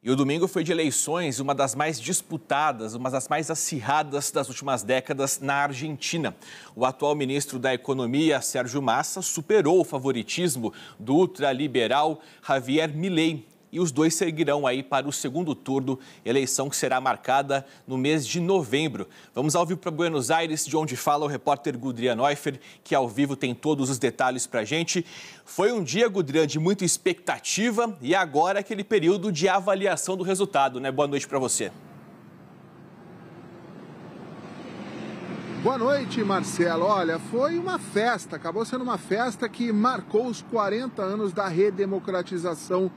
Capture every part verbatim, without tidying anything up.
E o domingo foi de eleições, uma das mais disputadas, uma das mais acirradas das últimas décadas na Argentina. O atual ministro da Economia, Sérgio Massa, superou o favoritismo do ultraliberal Javier Milei. E os dois seguirão aí para o segundo turno, eleição que será marcada no mês de novembro. Vamos ao vivo para Buenos Aires, de onde fala o repórter Gudryan Nóifer, que ao vivo tem todos os detalhes para a gente. Foi um dia, Gudryan, de muita expectativa e agora aquele período de avaliação do resultado, né? Boa noite para você. Boa noite, Marcelo. Olha, foi uma festa, acabou sendo uma festa que marcou os quarenta anos da redemocratização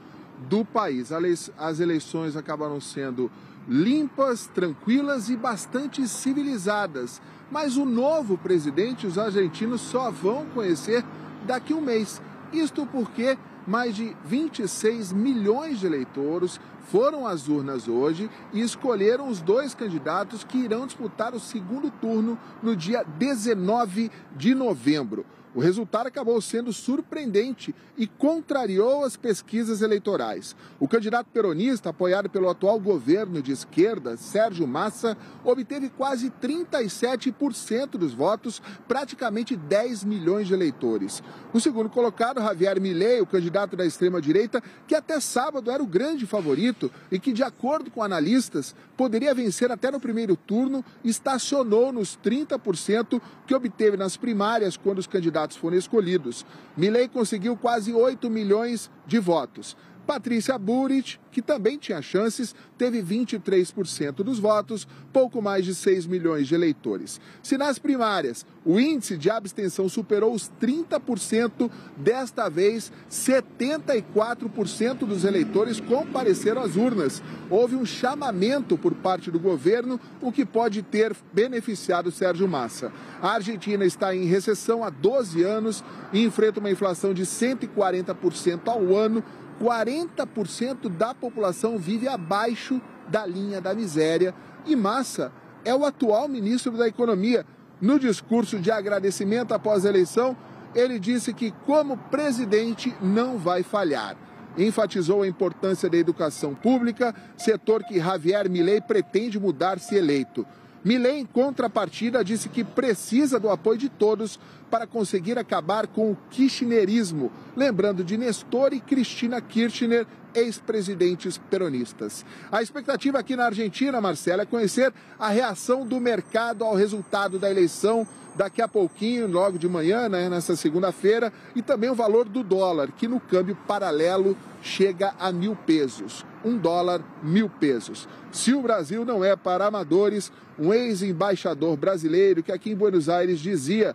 do país. As eleições acabaram sendo limpas, tranquilas e bastante civilizadas. Mas o novo presidente, os argentinos só vão conhecer daqui a um mês. Isto porque mais de vinte e seis milhões de eleitores foram às urnas hoje e escolheram os dois candidatos que irão disputar o segundo turno no dia dezenove de novembro. O resultado acabou sendo surpreendente e contrariou as pesquisas eleitorais. O candidato peronista, apoiado pelo atual governo de esquerda, Sérgio Massa, obteve quase trinta e sete por cento dos votos, praticamente dez milhões de eleitores. O segundo colocado, Javier Milei, o candidato da extrema-direita, que até sábado era o grande favorito e que, de acordo com analistas, poderia vencer até no primeiro turno, estacionou nos trinta por cento que obteve nas primárias quando os candidatos foram escolhidos. Milei conseguiu quase oito milhões de votos. Patrícia Bullrich, que também tinha chances, teve vinte e três por cento dos votos, pouco mais de seis milhões de eleitores. Se nas primárias o índice de abstenção superou os trinta por cento, desta vez setenta e quatro por cento dos eleitores compareceram às urnas. Houve um chamamento por parte do governo, o que pode ter beneficiado Sérgio Massa. A Argentina está em recessão há doze anos e enfrenta uma inflação de cento e quarenta por cento ao ano. quarenta por cento da população vive abaixo da linha da miséria e Massa é o atual ministro da Economia. No discurso de agradecimento após a eleição, ele disse que como presidente não vai falhar. Enfatizou a importância da educação pública, setor que Javier Milei pretende mudar se eleito. Milei, em contrapartida, disse que precisa do apoio de todos para conseguir acabar com o kirchnerismo, lembrando de Nestor e Cristina Kirchner, ex-presidentes peronistas. A expectativa aqui na Argentina, Marcelo, é conhecer a reação do mercado ao resultado da eleição daqui a pouquinho, logo de manhã, né, nessa segunda-feira, e também o valor do dólar, que no câmbio paralelo chega a mil pesos. Um dólar, mil pesos. Se o Brasil não é para amadores, um ex-embaixador brasileiro que aqui em Buenos Aires dizia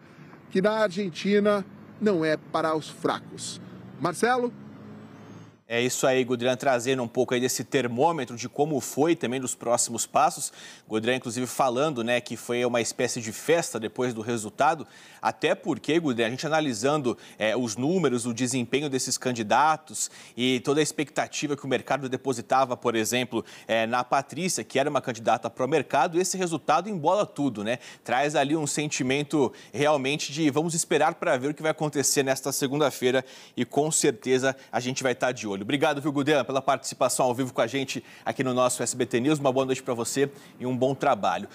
que na Argentina não é para os fracos. Marcelo? É isso aí, Gudryan, trazendo um pouco aí desse termômetro de como foi também dos próximos passos. Gudryan, inclusive, falando, né, que foi uma espécie de festa depois do resultado, até porque, Gudryan, a gente analisando é, os números, o desempenho desses candidatos e toda a expectativa que o mercado depositava, por exemplo, é, na Patrícia, que era uma candidata para o mercado, esse resultado embola tudo, né? Traz ali um sentimento realmente de vamos esperar para ver o que vai acontecer nesta segunda-feira e com certeza a gente vai estar de olho. Obrigado, viu, Gudryan, pela participação ao vivo com a gente aqui no nosso S B T News. Uma boa noite para você e um bom trabalho.